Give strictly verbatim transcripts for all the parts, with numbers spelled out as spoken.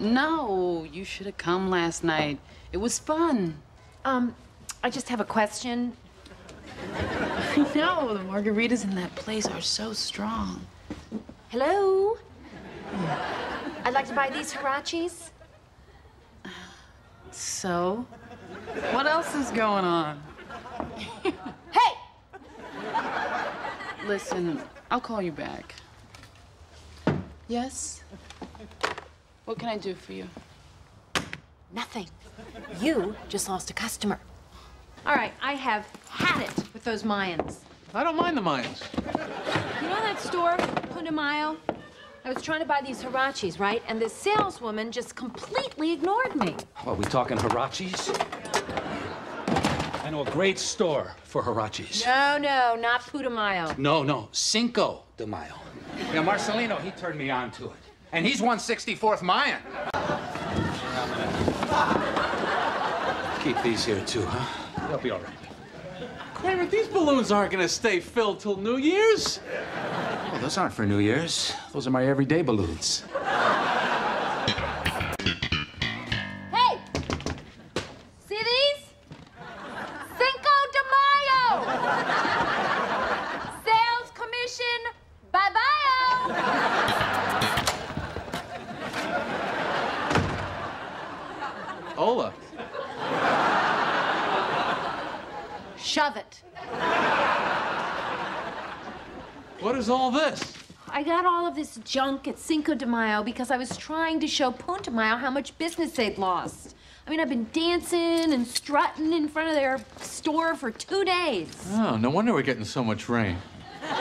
No, you should have come last night. It was fun. Um, I just have a question. I know, the margaritas in that place are so strong. Hello? Hmm. I'd like to buy these hirachis. So? What else is going on? Hey! Listen, I'll call you back. Yes? What can I do for you? Nothing. You just lost a customer. All right, I have had it with those Mayans. I don't mind the Mayans. You know that store, Putumayo? I was trying to buy these hirachis, right? And the saleswoman just completely ignored me. Oh, are we talking hirachis? I know a great store for hirachis. No, no, not Putumayo. No, no, Cinco de Mayo. Yeah, Marcelino, he turned me on to it. And he's one sixty-fourth Mayan. Keep these here, too, huh? They'll be all right. Clarence, these balloons aren't gonna stay filled till New Year's. Oh, those aren't for New Year's. Those are my everyday balloons. Hey! See these? Cinco de Mayo! Sales commission, bye-bye! Ola. Shove it. What is all this? I got all of this junk at Cinco de Mayo because I was trying to show Putumayo how much business they'd lost. I mean, I've been dancing and strutting in front of their store for two days. Oh, no wonder we're getting so much rain. No,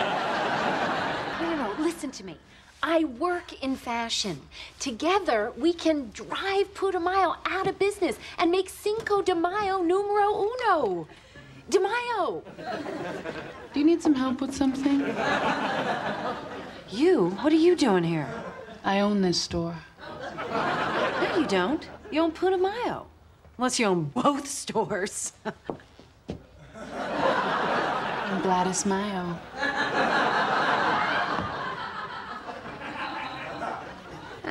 no, no, listen to me. I work in fashion. Together, we can drive Putumayo out of business and make Cinco de Mayo numero uno. De Mayo! Do you need some help with something? You? What are you doing here? I own this store. No, you don't. You own Putumayo. Unless you own both stores. I'm Gladys Mayo.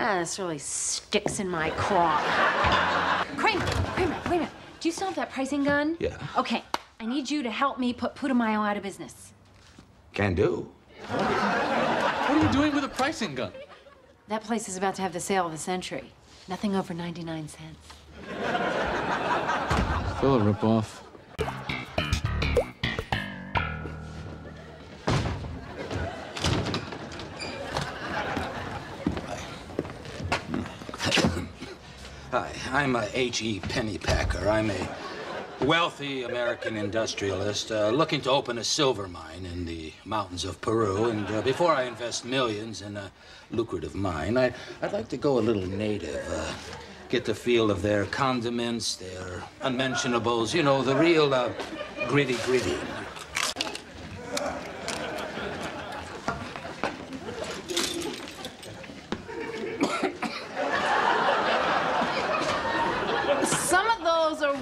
Ah, this really sticks in my craw. Kramer, Kramer, wait a minute. Do you still have that pricing gun? Yeah. Okay. I need you to help me put Putumayo out of business. Can do. What are you doing with a pricing gun? That place is about to have the sale of the century. Nothing over ninety-nine cents. Still a ripoff. Hi, I'm a H E Pennypacker. I'm a wealthy American industrialist uh, looking to open a silver mine in the mountains of Peru. And uh, before I invest millions in a lucrative mine, I, I'd like to go a little native, uh, get the feel of their condiments, their unmentionables, you know, the real uh, gritty, gritty.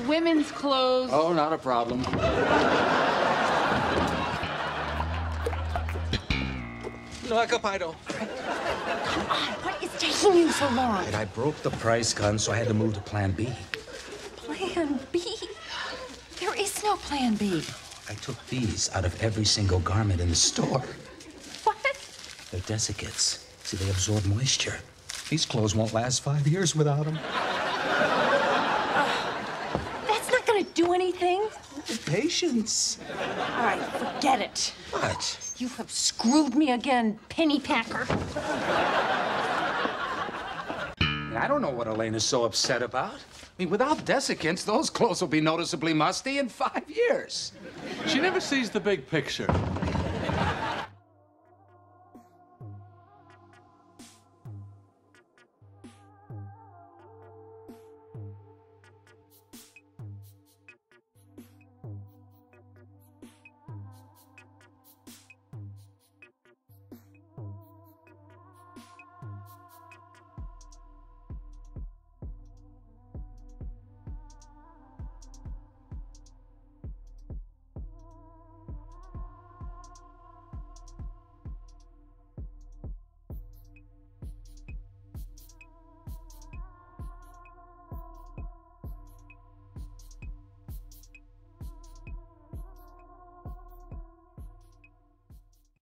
Women's clothes. Oh, not a problem. No, I capito. Come on, what is taking you so long? And I broke the price gun, so I had to move to Plan B. Plan B? There is no Plan B. I took these out of every single garment in the store. What? They're desiccates. See, they absorb moisture. These clothes won't last five years without them. Do anything? Oh, patience. All right, forget it. What? You have screwed me again, Pennypacker. I don't know what Elena's so upset about. I mean, without desiccants, those clothes will be noticeably musty in five years. She never sees the big picture.